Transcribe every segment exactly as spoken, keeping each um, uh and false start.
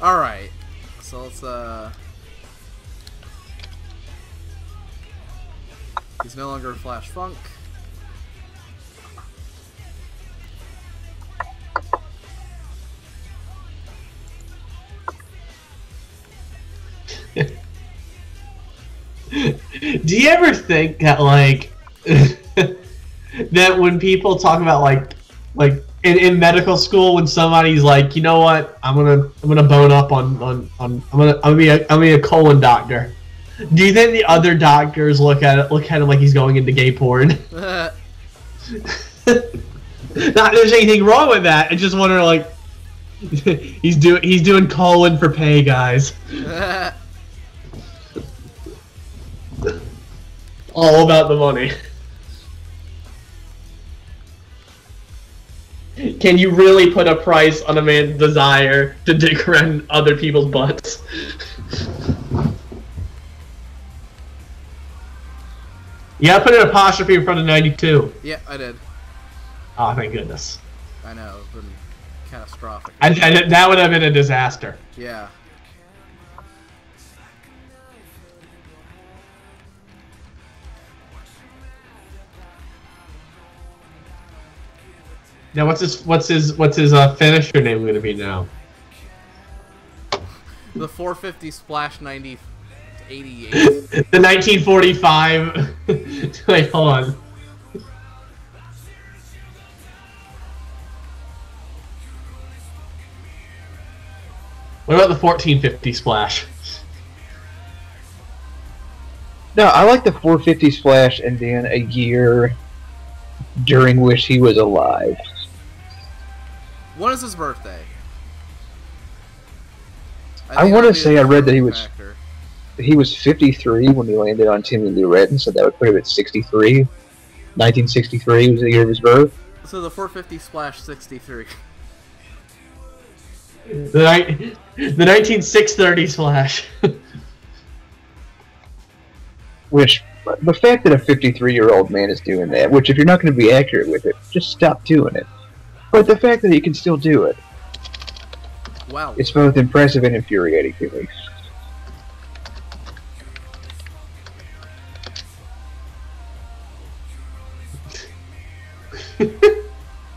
Alright, so let's, uh... he's no longer Flash Funk. Do you ever think that, like, that when people talk about, like, like in, in medical school, when somebody's like, you know what, I'm gonna, I'm gonna bone up on, on, on I'm gonna, I'm gonna be, a, I'm gonna be a colon doctor. Do you think the other doctors look at it, look at him like he's going into gay porn? Not that there's anything wrong with that. I just wonder, like, he's doing, he's doing colon for pay, guys. All about the money. Can you really put a price on a man's desire to dig around other people's butts? Yeah, I put an apostrophe in front of ninety-two. Yeah, I did. Oh, thank goodness. I know, it's been catastrophic. I, I, that would have been a disaster. Yeah. Now what's his what's his what's his uh, finisher name gonna be now? The four fifty splash ninety eighty-eight. The nineteen forty-five. Wait, hold on. What about the fourteen fifty splash? No, I like the four fifty splash, and then a year during which he was alive. When is his birthday? I, I want to say I read that he was factor. he was fifty-three when he landed on Tinian, New Britain, so that would put him at sixty-three. nineteen sixty-three was the year of his birth. So the four fifty splash sixty-three. The ni the nineteen six thirty splash. Which the fact that a fifty-three-year-old man is doing that, which if you're not going to be accurate with it, just stop doing it. But the fact that he can still do it, wow, it's both impressive and infuriating to me.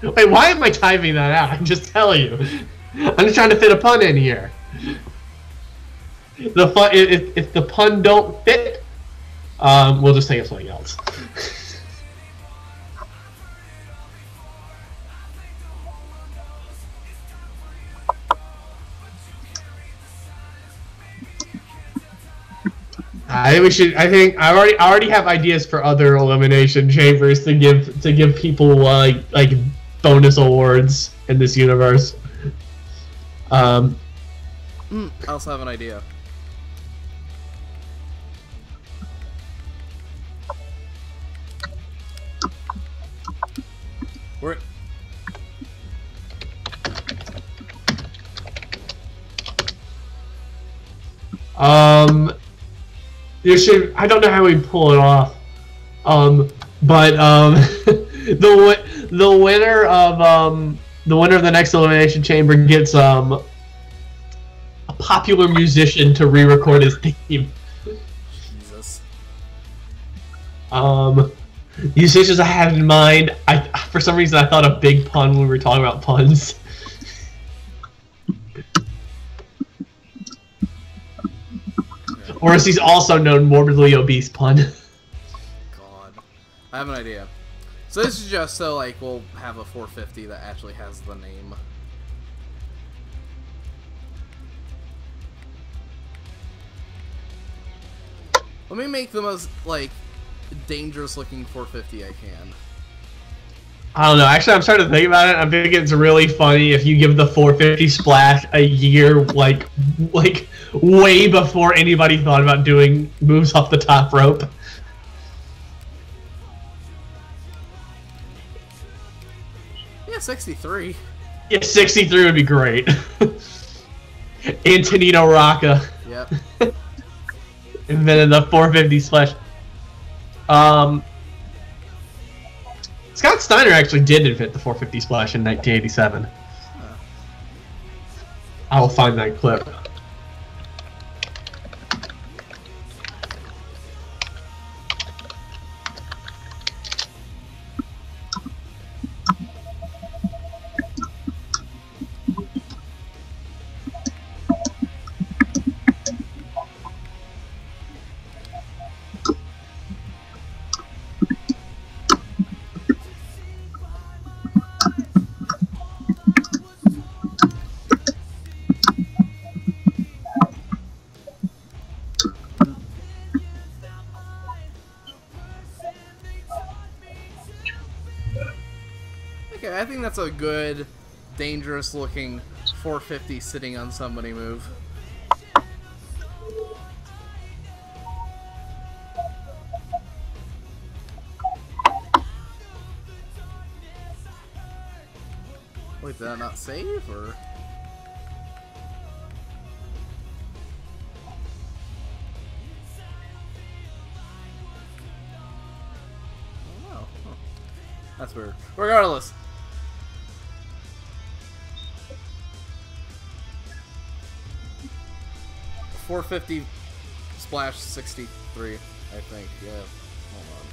Wait, why am I typing that out? I'm just telling you. I'm just trying to fit a pun in here. The fun, if, if the pun don't fit, um, we'll just take something else. I think we should. I think I already I already have ideas for other elimination chambers to give to give people like uh, like bonus awards in this universe. Um, I also have an idea. We're um. There should, I don't know how we pull it off, um, but um, the the winner of um, the winner of the next elimination chamber gets um, a popular musician to re-record his theme. Jesus. Um, musicians I had in mind, I for some reason I thought of Big Pun when we were talking about puns. Or as he's also known, morbidly obese Pun. God, I have an idea. So this is just so like we'll have a four fifty that actually has the name. Let me make the most like dangerous looking four fifty I can. I don't know. Actually, I'm starting to think about it. I think it's really funny if you give the four fifty splash a year, like, like way before anybody thought about doing moves off the top rope. Yeah, sixty-three. Yeah, sixty-three would be great. Antonino Rocca. Yep. And then the four fifty splash. Um. Scott Steiner actually did invent the four fifty splash in nineteen eighty-seven. I'll find that clip. I think that's a good, dangerous looking four fifty sitting on somebody move. Wait, did I not save or? Oh, no. Huh. That's weird. Regardless. four fifty splash sixty-three, I think. Yeah. Hold on.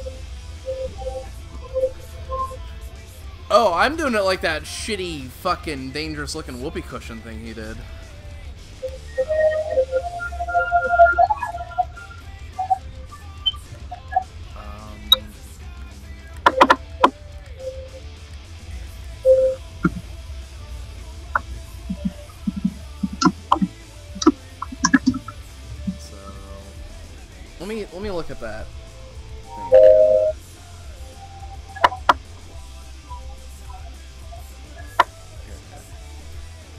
Let me... Oh, I'm doing it like that shitty, fucking, dangerous-looking whoopee cushion thing he did. Let me let me look at that.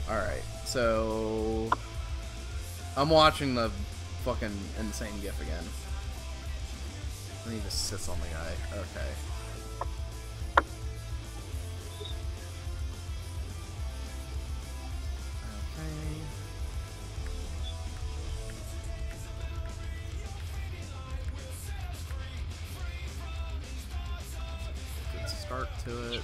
All right, so I'm watching the fucking insane GIF again. And he just sits on the guy. Okay. Start to it.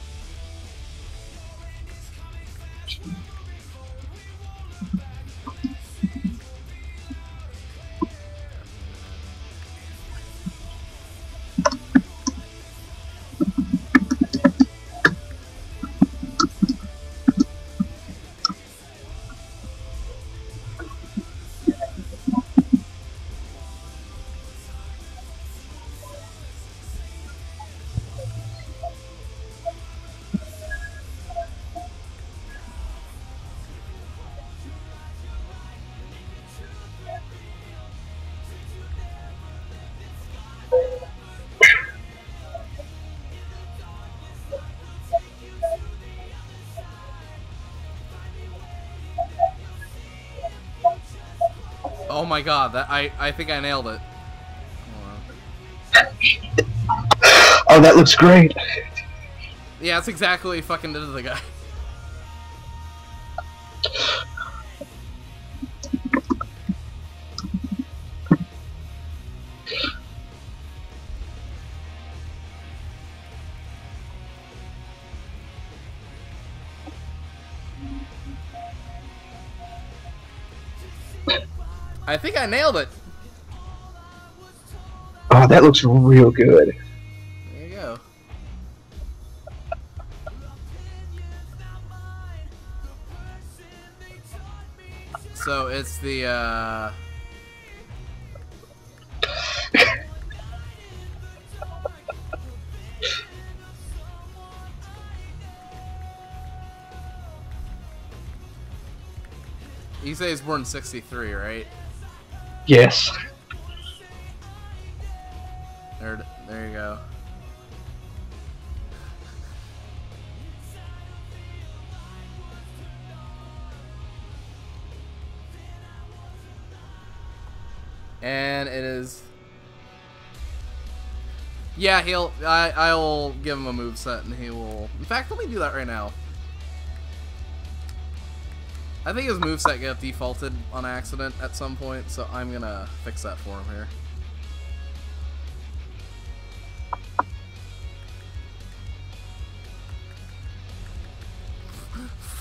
Oh my god, that I, I think I nailed it. Oh, that looks great. Yeah, that's exactly what he fucking did to the guy. I think I nailed it. Oh, that looks real good. There you go. So it's the, uh... you say he's born sixty-three, right? Yes. There, there you go. And it is. Yeah, he'll. I. I will give him a moveset, and he will. In fact, let me do that right now. I think his moveset got defaulted on accident at some point, so I'm gonna fix that for him here.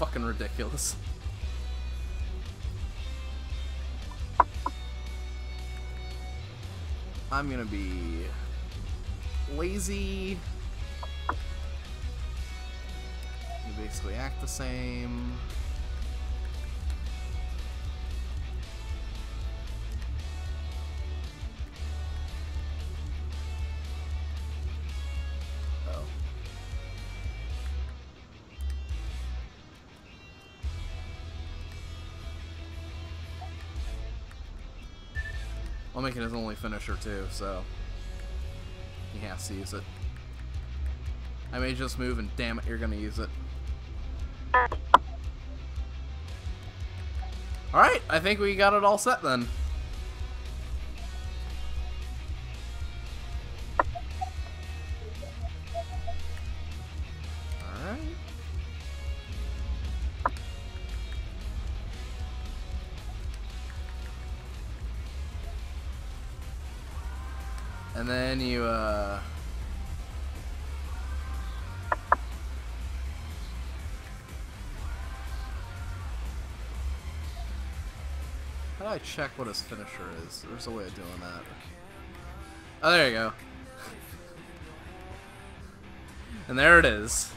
fucking ridiculous. I'm gonna be lazy. You basically act the same. I'll make it his only finisher too, so he has to use it. I may just move and damn it, you're gonna use it. Alright, I think we got it all set then. And then you, uh... how do I check what his finisher is? There's a way of doing that. Oh, there you go. And there it is.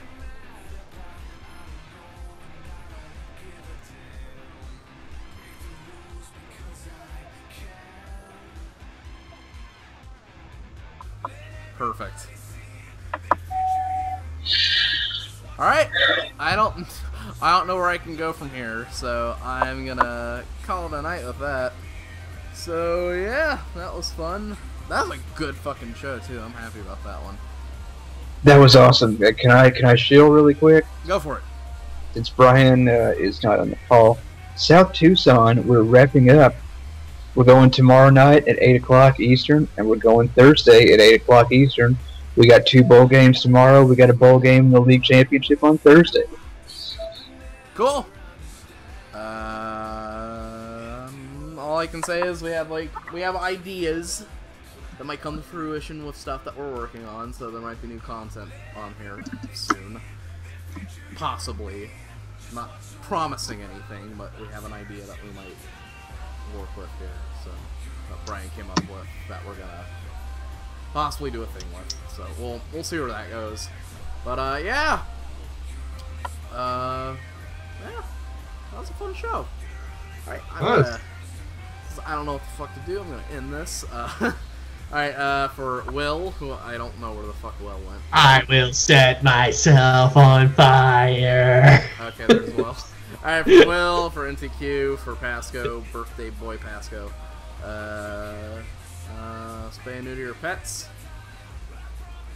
Perfect. Alright, I don't I don't know where I can go from here, so I'm gonna call it a night with that. So yeah, that was fun. That was a good fucking show too, I'm happy about that one. That was awesome. Can I can I shill really quick? Go for it. Since Brian uh, is not on the call. South Tucson, we're wrapping up. We're going tomorrow night at eight o'clock Eastern, and we're going Thursday at eight o'clock Eastern. We got two bowl games tomorrow. We got a bowl game in the league championship on Thursday. Cool. Uh, all I can say is we have like we have ideas that might come to fruition with stuff that we're working on, so there might be new content on here soon. Possibly. I'm not promising anything, but we have an idea that we might work with here, so that Brian came up with that we're gonna possibly do a thing with. So we'll we'll see where that goes. But uh yeah. Uh yeah. That was a fun show. Alright, I'm gonna, I don't know what the fuck to do, I'm gonna end this. Uh Alright, uh for Will, who I don't know where the fuck Will went. I will set myself on fire. Okay, there's Will. Alright, for Will, for N T Q, for Pasco, birthday boy Pasco. Uh, uh, spay new to your pets.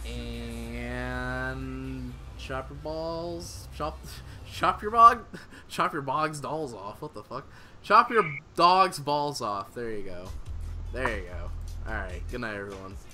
And chop your balls. Chop, chop your bog. Chop your bog's dolls off. What the fuck? Chop your dog's balls off. There you go. There you go. Alright, good night, everyone.